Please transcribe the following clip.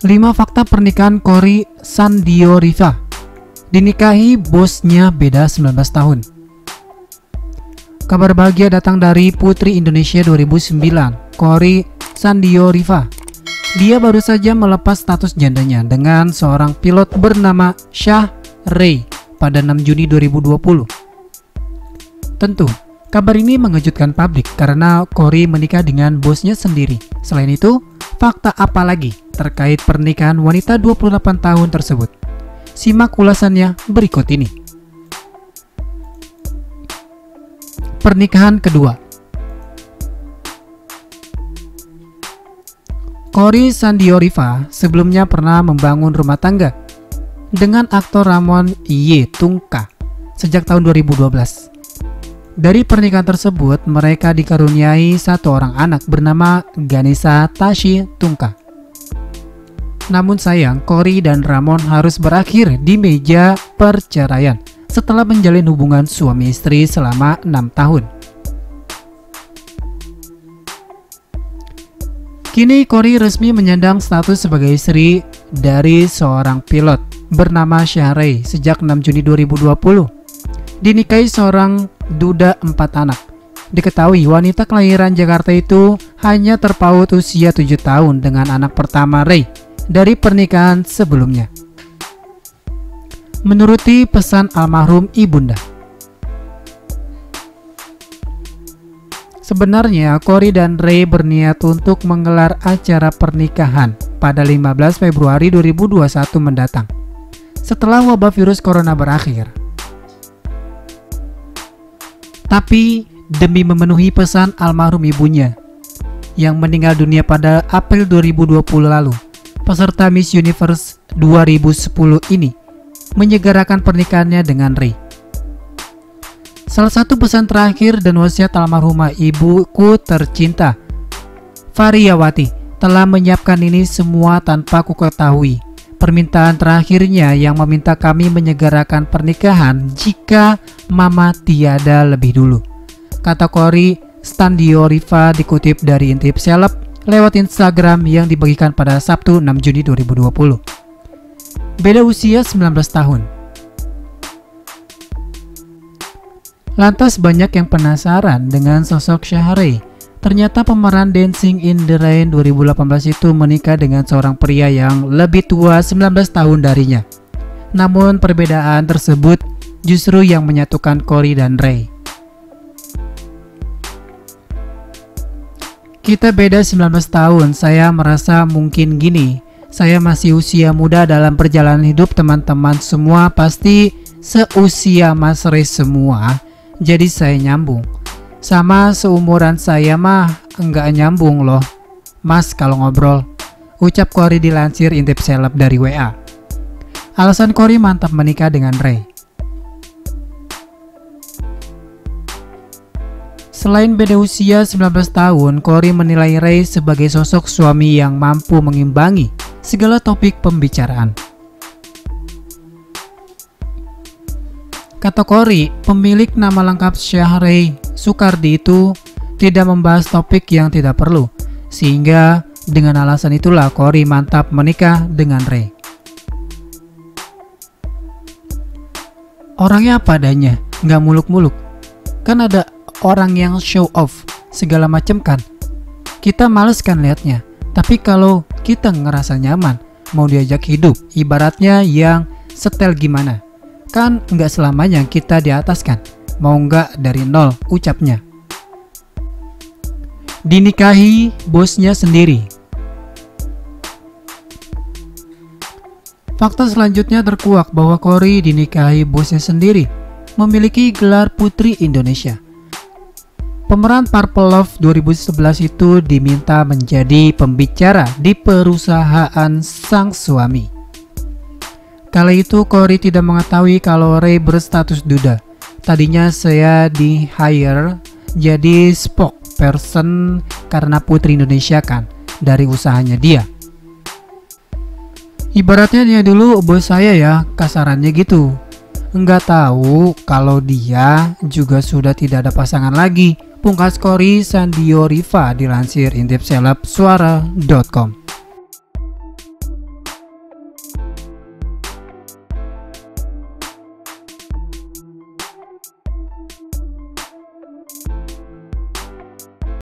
5 fakta pernikahan Qory Sandioriva. Dinikahi bosnya beda 19 tahun. Kabar bahagia datang dari Putri Indonesia 2009, Qory Sandioriva. Dia baru saja melepas status jandanya dengan seorang pilot bernama Shah Rei pada 6 Juni 2020. Tentu, kabar ini mengejutkan publik karena Qory menikah dengan bosnya sendiri. Selain itu, fakta apa lagi terkait pernikahan wanita 28 tahun tersebut? Simak ulasannya berikut ini. Pernikahan kedua. Qory Sandioriva sebelumnya pernah membangun rumah tangga dengan aktor Ramon Y Tungka sejak tahun 2012. Dari pernikahan tersebut, mereka dikaruniai satu orang anak bernama Ganesa Tashi Tungka. Namun sayang, Qory dan Ramon harus berakhir di meja perceraian setelah menjalin hubungan suami istri selama 6 tahun. Kini Qory resmi menyandang status sebagai istri dari seorang pilot bernama Shah Rei sejak 6 Juni 2020. Dinikahi seorang duda 4 anak. Diketahui wanita kelahiran Jakarta itu hanya terpaut usia 7 tahun dengan anak pertama Rei dari pernikahan sebelumnya. Menuruti pesan almarhum ibunda. Sebenarnya Qory dan Rei berniat untuk menggelar acara pernikahan pada 15 Februari 2021 mendatang, setelah wabah virus corona berakhir. Tapi demi memenuhi pesan almarhum ibunya yang meninggal dunia pada April 2020 lalu, peserta Miss Universe 2010 ini menyegerakan pernikahannya dengan Rei. Salah satu pesan terakhir dan wasiat almarhumah ibuku tercinta, Fariyawati, telah menyiapkan ini semua tanpa ku ketahui. Permintaan terakhirnya yang meminta kami menyegerakan pernikahan jika mama tiada lebih dulu, kata Qory Sandioriva dikutip dari Intip Seleb lewat Instagram yang dibagikan pada Sabtu 6 Juni 2020. Beda usia 19 tahun. Lantas banyak yang penasaran dengan sosok Shah Rei. Ternyata pemeran Dancing in the Rain 2018 itu menikah dengan seorang pria yang lebih tua 19 tahun darinya. Namun perbedaan tersebut justru yang menyatukan Qory dan Rei. Kita beda 19 tahun, saya merasa mungkin gini. Saya masih usia muda dalam perjalanan hidup teman-teman semua, pasti seusia Mas Rei semua. Jadi saya nyambung. Sama seumuran saya mah enggak nyambung loh Mas kalau ngobrol, ucap Qory dilansir Intip Seleb dari WA. Alasan Qory mantap menikah dengan Rei. Selain beda usia 19 tahun, Qory menilai Rei sebagai sosok suami yang mampu mengimbangi segala topik pembicaraan. Kata Qory, pemilik nama lengkap Shah Rei Sukardi itu tidak membahas topik yang tidak perlu, sehingga dengan alasan itulah Qory mantap menikah dengan Rei. Orangnya apa adanya, nggak muluk-muluk. Kan ada orang yang show off segala macam kan. Kita males kan liatnya, tapi kalau kita ngerasa nyaman, mau diajak hidup, ibaratnya yang setel gimana. Kan nggak selamanya kita di atas kan, mau nggak dari nol, ucapnya. Dinikahi bosnya sendiri. Fakta selanjutnya terkuak bahwa Qory dinikahi bosnya sendiri, memiliki gelar Putri Indonesia. Pemeran Purple Love 2011 itu diminta menjadi pembicara di perusahaan sang suami. Kala itu Qory tidak mengetahui kalau Rei berstatus duda. Tadinya saya di hire jadi spokesperson karena Putri Indonesia kan, dari usahanya dia. Ibaratnya dia dulu bos saya ya, kasarannya gitu. Enggak tahu kalau dia juga sudah tidak ada pasangan lagi, pungkas Qory Sandioriva dilansir Intip Seleb Suara.com.